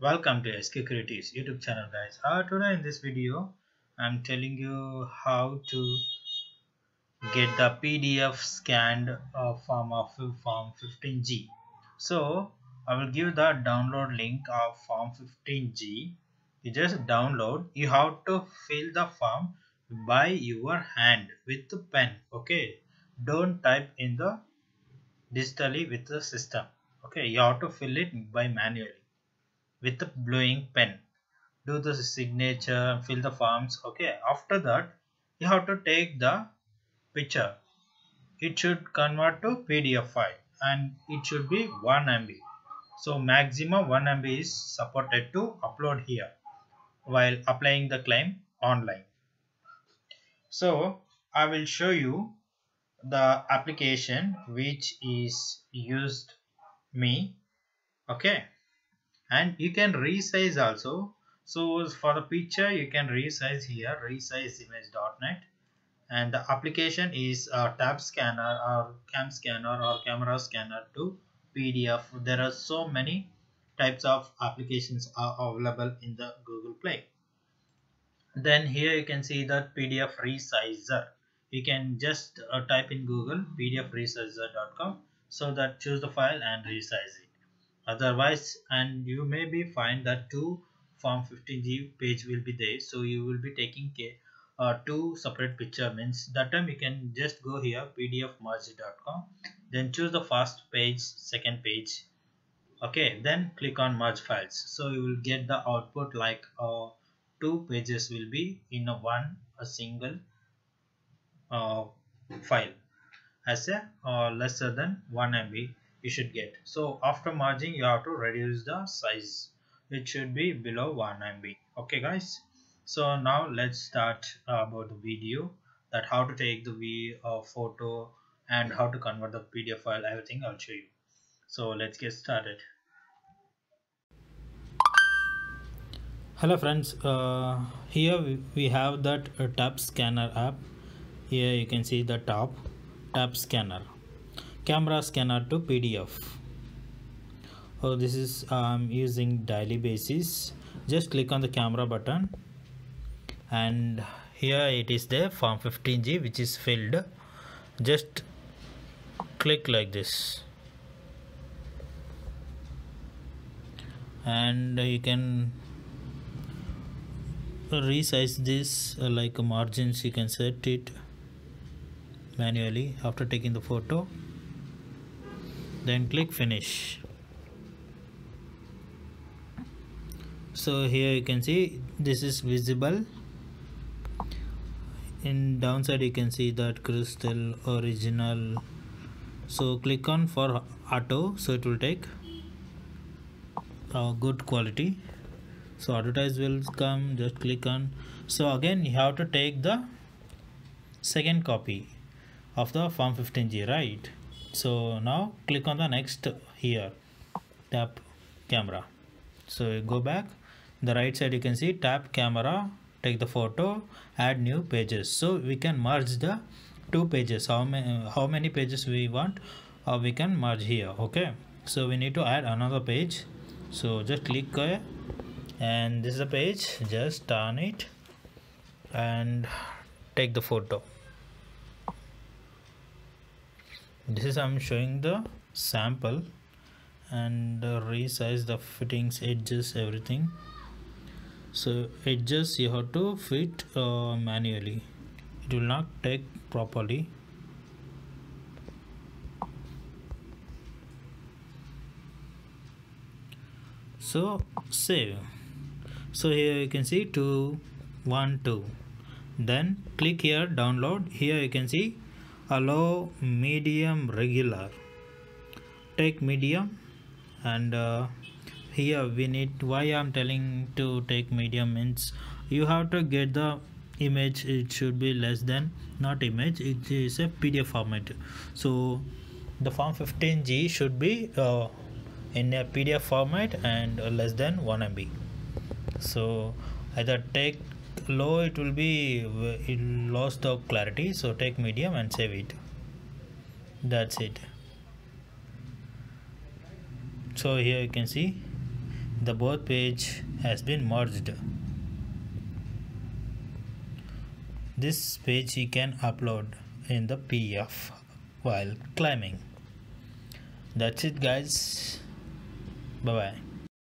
Welcome to SK Creatives YouTube channel, guys. Today in this video I'm telling you how to get the PDF scanned form of Form 15G. So I will give the download link of Form 15G. You just download. You have to fill the form by your hand with the pen. Okay, don't type in the digitally with the system. Okay, you have to fill it by manually. With the blowing pen, do the signature, fill the forms. Okay, after that you have to take the picture. It should convert to PDF file and it should be 1 MB. So maximum 1 MB is supported to upload here while applying the claim online. So I will show you the application which is used me. Okay. And you can resize also. So for the picture you can resize here, resizeimage.net, and the application is Tap Scanner or Cam Scanner or Camera Scanner to PDF. There are so many types of applications are available in the Google Play. Then here you can see that PDF resizer. You can just type in Google pdfresizer.com, so that choose the file and resize it. Otherwise, and you may be find that two Form 15G page will be there, so you will be taking two separate picture. Means that time you can just go here pdfmerge.com, then choose the first page, second page. Okay, then click on merge files. So you will get the output like two pages will be in a single file as a lesser than 1 MB. You should get. So after merging you have to reduce the size. It should be below 1 MB. Okay guys, so now let's start about the video, that how to take the photo and how to convert the PDF file. Everything I'll show you. So let's get started. Hello friends, here we have that Tap Scanner app. Here you can see the Tap Scanner, Camera Scanner to PDF. Oh, this is using daily basis. Just click on the camera button, and here it is the Form 15G which is filled. Just click like this, and you can resize this like margins. You can set it manually after taking the photo. Then click finish. So here you can see this is visible. In downside you can see that crystal original. So click on for auto, so it will take good quality. So advertise will come. Just click on. So again you have to take the second copy of the Form 15G, right? So now click on the next here, tap camera. So you go back the right side, you can see tap camera, take the photo, add new pages. So we can merge the two pages. How many pages we want, or we can merge here. Okay, so we need to add another page. So just click here, and this is a page. Just turn it and take the photo. This is I'm showing the sample, and resize the fittings, edges, everything. So edges you have to fit manually. It will not take properly. So save. So here you can see 212. Then click here download. Here you can see allow medium, regular. Take medium, and here we need, why I'm telling to take medium means you have to get the image. It should be less than, not image, it is a PDF format. So the Form 15G should be in a PDF format and less than 1 MB. So either take low, it will be, it lost the clarity, so take medium and save it. That's it. So here you can see the both page has been merged. This page you can upload in the PF while climbing. That's it guys, bye bye.